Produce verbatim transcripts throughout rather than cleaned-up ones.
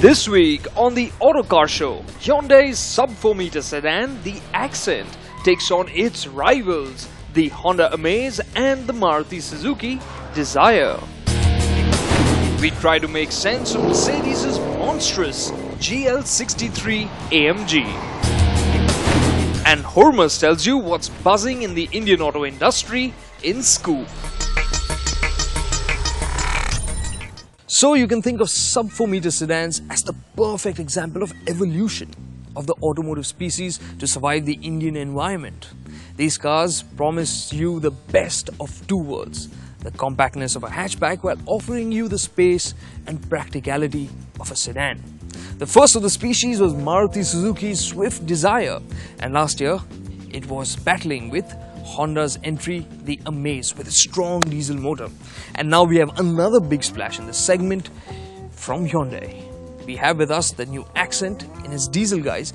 This week on the Autocar Show, Hyundai's sub four meter sedan, the Xcent, takes on its rivals, the Honda Amaze and the Maruti Suzuki Dzire. We try to make sense of Mercedes' monstrous G L sixty-three A M G. And Hormuz tells you what's buzzing in the Indian auto industry in Scoop. So you can think of sub four meter sedans as the perfect example of evolution of the automotive species to survive the Indian environment. These cars promise you the best of two worlds, the compactness of a hatchback while offering you the space and practicality of a sedan. The first of the species was Maruti Suzuki's Swift Dzire, and last year it was battling with Honda's entry, the Amaze, with a strong diesel motor. And now we have another big splash in the segment from Hyundai. We have with us the new Xcent in its diesel guise,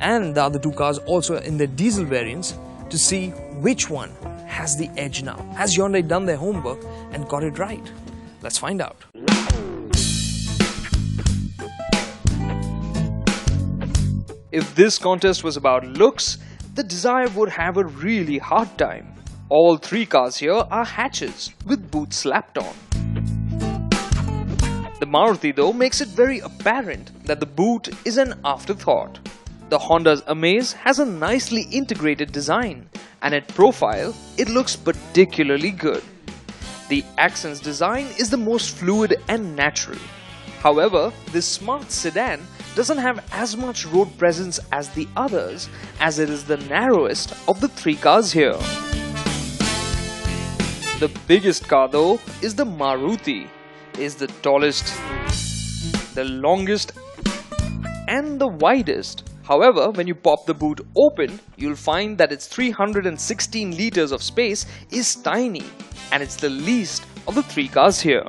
and the other two cars also in their diesel variants, to see which one has the edge now. Has Hyundai done their homework and got it right? Let's find out. If this contest was about looks, the Dzire would have a really hard time. All three cars here are hatches with boots slapped on. The Maruti though makes it very apparent that the boot is an afterthought. The Honda's Amaze has a nicely integrated design, and at profile it looks particularly good. The Xcent's design is the most fluid and natural. However, this smart sedan doesn't have as much road presence as the others, as it is the narrowest of the three cars here. The biggest car though is the Maruti. It's the tallest, the longest and the widest. However, when you pop the boot open, you'll find that its three hundred sixteen liters of space is tiny, and it's the least of the three cars here.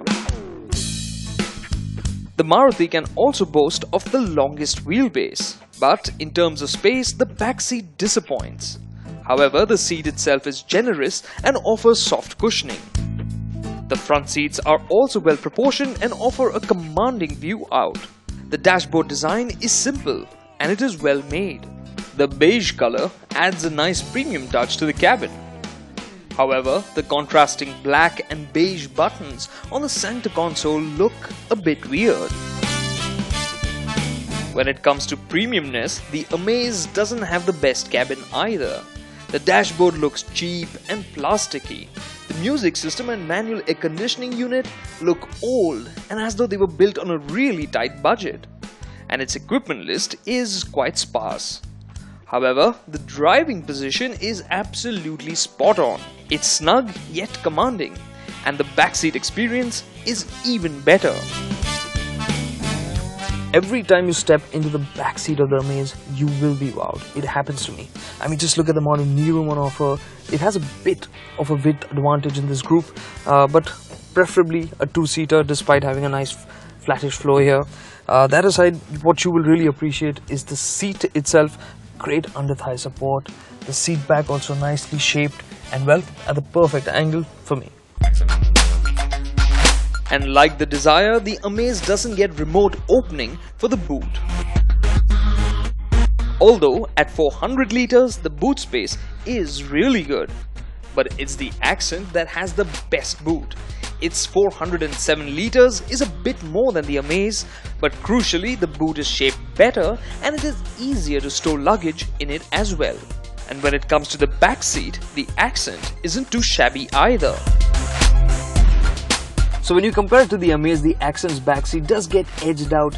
The Maruti can also boast of the longest wheelbase, but in terms of space, the backseat disappoints. However, the seat itself is generous and offers soft cushioning. The front seats are also well proportioned and offer a commanding view out. The dashboard design is simple and it is well made. The beige color adds a nice premium touch to the cabin. However, the contrasting black and beige buttons on the center console look a bit weird. When it comes to premiumness, the Amaze doesn't have the best cabin either. The dashboard looks cheap and plasticky. The music system and manual air conditioning unit look old and as though they were built on a really tight budget. And its equipment list is quite sparse. However, the driving position is absolutely spot on. It's snug yet commanding, and the backseat experience is even better. Every time you step into the backseat of the Amaze, you will be wowed. It happens to me. I mean, just look at the amount of knee room on offer. It has a bit of a width advantage in this group, uh, but preferably a two-seater despite having a nice flattish floor here. Uh, that aside, what you will really appreciate is the seat itself. Great under thigh support, the seat back also nicely shaped and well at the perfect angle for me. And like the Dzire, the Amaze doesn't get remote opening for the boot. Although at four hundred liters the boot space is really good, but it's the Xcent that has the best boot. Its four hundred seven liters is a bit more than the Amaze, but crucially the boot is shaped better and it is easier to store luggage in it as well. And when it comes to the back seat, the Xcent isn't too shabby either. So when you compare it to the Amaze, the Xcent's back seat does get edged out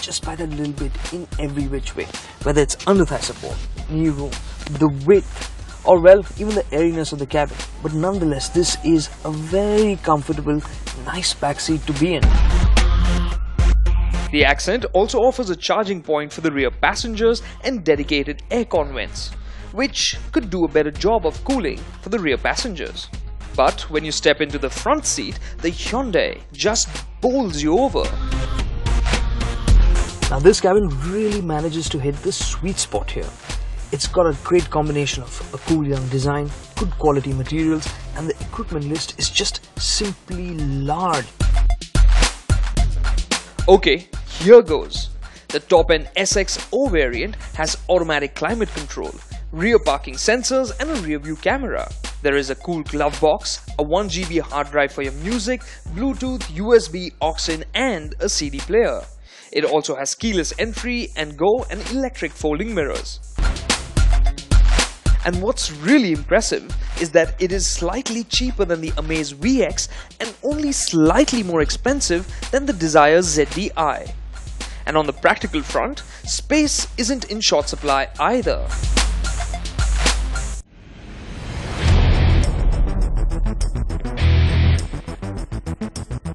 just by that little bit in every which way, whether it's under thigh support, knee room, the width, or well, even the airiness of the cabin. But nonetheless, this is a very comfortable, nice backseat to be in. The Xcent also offers a charging point for the rear passengers and dedicated aircon vents, which could do a better job of cooling for the rear passengers. But when you step into the front seat, the Hyundai just bowls you over. Now this cabin really manages to hit the sweet spot here. It's got a great combination of a cool young design, good quality materials, and the equipment list is just simply large. Okay, Here goes. The top-end S X O variant has automatic climate control, rear parking sensors and a rear view camera. There is a cool glove box, a one gigabyte hard drive for your music, Bluetooth, U S B, aux in and a C D player. It also has keyless entry and go and electric folding mirrors. And what's really impressive is that it is slightly cheaper than the Amaze V X and only slightly more expensive than the Dzire Z D i. And on the practical front, space isn't in short supply either.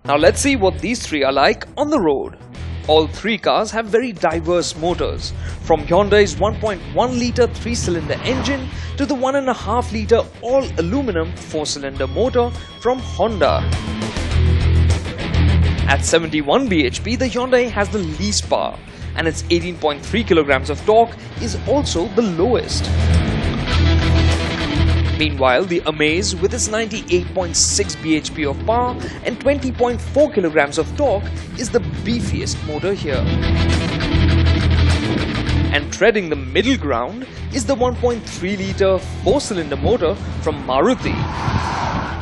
Now let's see what these three are like on the road. All three cars have very diverse motors, from Hyundai's one point one litre three cylinder engine to the one point five litre all-aluminum four cylinder motor from Honda. At seventy-one B H P, the Hyundai has the least power and its eighteen point three kilograms of torque is also the lowest. Meanwhile, the Amaze, with its ninety-eight point six B H P of power and twenty point four kilograms of torque, is the beefiest motor here. And treading the middle ground is the one point three litre four cylinder motor from Maruti.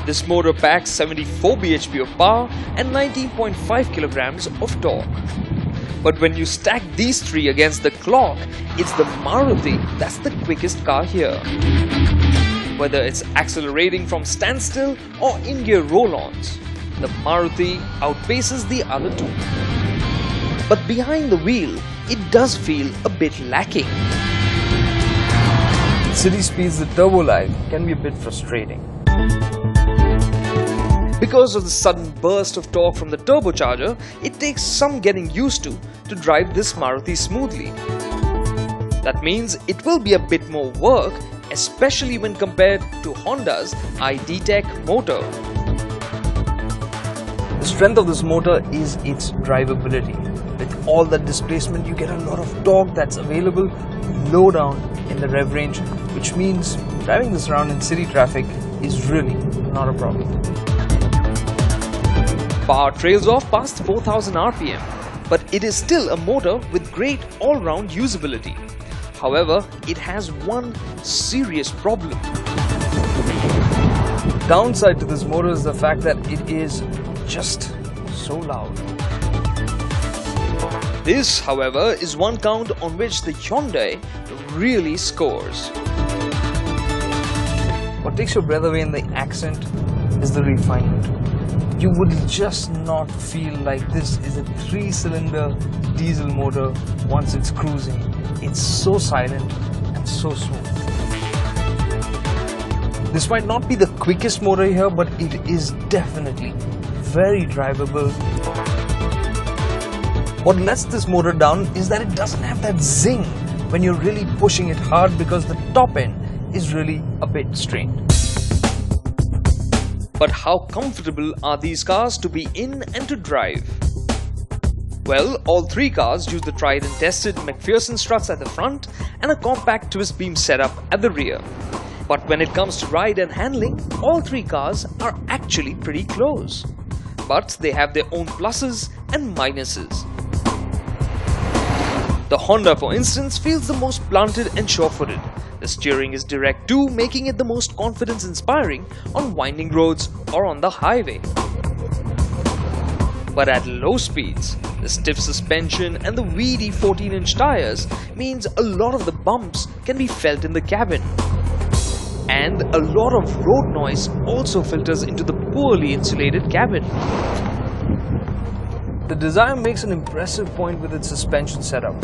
This motor packs seventy-four B H P of power and nineteen point five kilograms of torque. But when you stack these three against the clock, it's the Maruti that's the quickest car here. Whether it's accelerating from standstill or in-gear roll-ons, the Maruti outpaces the other two. But behind the wheel, it does feel a bit lacking. City speeds, the turbo line can be a bit frustrating. Because of the sudden burst of torque from the turbocharger, it takes some getting used to to drive this Maruti smoothly. That means it will be a bit more work, especially when compared to Honda's i-D TEC motor. The strength of this motor is its drivability. With all that displacement, you get a lot of torque that's available low down in the rev range, which means driving this around in city traffic is really not a problem. Power trails off past four thousand R P M, but it is still a motor with great all-round usability. However, it has one serious problem. The downside to this motor is the fact that it is just so loud. This, however, is one count on which the Hyundai really scores. What takes your breath away in the Accent is the refinement. You would just not feel like this is a three cylinder diesel motor once it's cruising. It's so silent and so smooth. This might not be the quickest motor here, but it is definitely very drivable. What lets this motor down is that it doesn't have that zing when you're really pushing it hard, because the top end is really a bit strained. But how comfortable are these cars to be in and to drive? Well, all three cars use the tried and tested McPherson struts at the front and a compact twist beam setup at the rear. But when it comes to ride and handling, all three cars are actually pretty close. But they have their own pluses and minuses. The Honda, for instance, feels the most planted and sure-footed. The steering is direct too, making it the most confidence-inspiring on winding roads or on the highway. But at low speeds, the stiff suspension and the weedy fourteen inch tires means a lot of the bumps can be felt in the cabin. And a lot of road noise also filters into the poorly insulated cabin. The Dzire makes an impressive point with its suspension setup.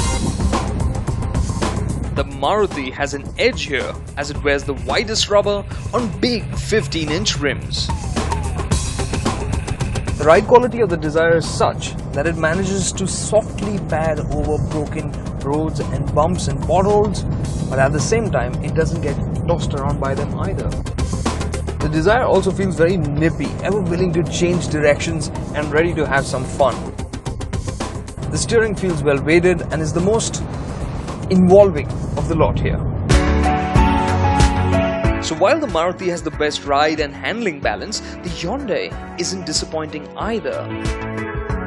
The Maruti has an edge here as it wears the widest rubber on big fifteen inch rims. The ride quality of the Dzire is such that it manages to softly pad over broken roads and bumps and potholes, but at the same time it doesn't get tossed around by them either. The Dzire also feels very nippy, ever willing to change directions and ready to have some fun. The steering feels well weighted and is the most involving of the lot here. So while the Maruti has the best ride and handling balance, the Hyundai isn't disappointing either.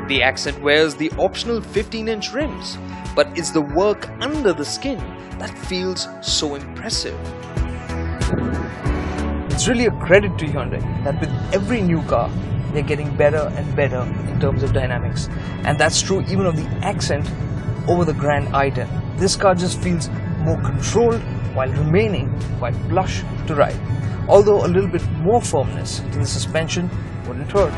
The Xcent wears the optional fifteen inch rims, but it's the work under the skin that feels so impressive. It's really a credit to Hyundai that with every new car, they're getting better and better in terms of dynamics. And that's true even of the Xcent over the Grand i ten. This car just feels more controlled while remaining quite plush to ride. Although a little bit more firmness in the suspension wouldn't hurt.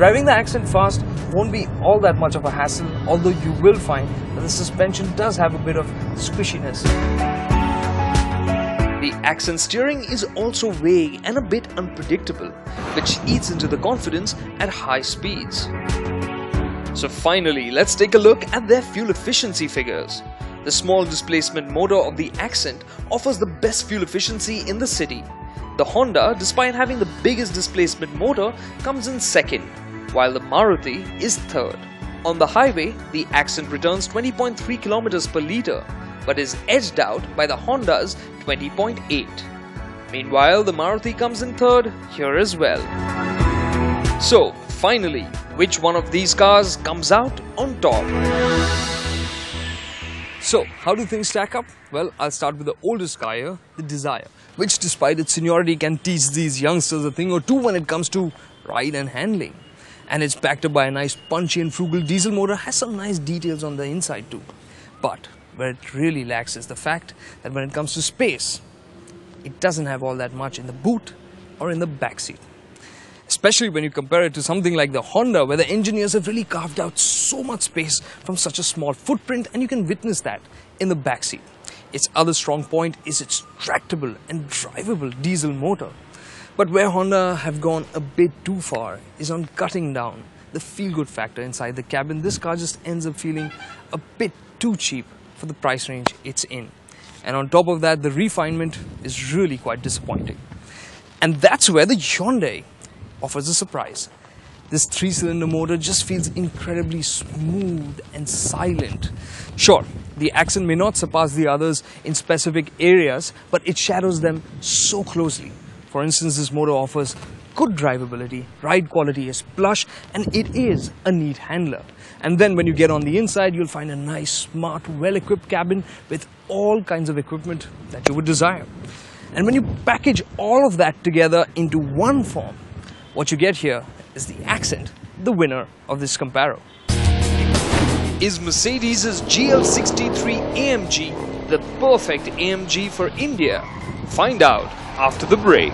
Driving the Xcent fast won't be all that much of a hassle, although you will find that the suspension does have a bit of squishiness. The Xcent steering is also vague and a bit unpredictable, which eats into the confidence at high speeds. So finally, let's take a look at their fuel efficiency figures. The small displacement motor of the Xcent offers the best fuel efficiency in the city. The Honda, despite having the biggest displacement motor, comes in second, while the Maruti is third. On the highway, the Xcent returns twenty point three kilometers per litre, but is edged out by the Honda's twenty point eight. Meanwhile, the Maruti comes in third here as well. So, finally, which one of these cars comes out on top? So, how do things stack up? Well, I'll start with the oldest car here, the Dzire, which despite its seniority can teach these youngsters a thing or two when it comes to ride and handling. And it's backed up by a nice punchy and frugal diesel motor, has some nice details on the inside too. But where it really lacks is the fact that when it comes to space, it doesn't have all that much in the boot or in the backseat. Especially when you compare it to something like the Honda, where the engineers have really carved out so much space from such a small footprint, and you can witness that in the backseat. Its other strong point is its tractable and drivable diesel motor. But where Honda have gone a bit too far is on cutting down the feel-good factor inside the cabin. This car just ends up feeling a bit too cheap for the price range it's in. And on top of that, the refinement is really quite disappointing. And that's where the Hyundai offers a surprise. This three-cylinder motor just feels incredibly smooth and silent. Sure, the Xcent may not surpass the others in specific areas, but it shadows them so closely. For instance, this motor offers good drivability, ride quality is plush, and it is a neat handler. And then when you get on the inside, you'll find a nice, smart, well-equipped cabin with all kinds of equipment that you would desire. And when you package all of that together into one form, what you get here is the Xcent, the winner of this comparo. Is Mercedes' G L sixty-three A M G the perfect A M G for India? Find out after the break.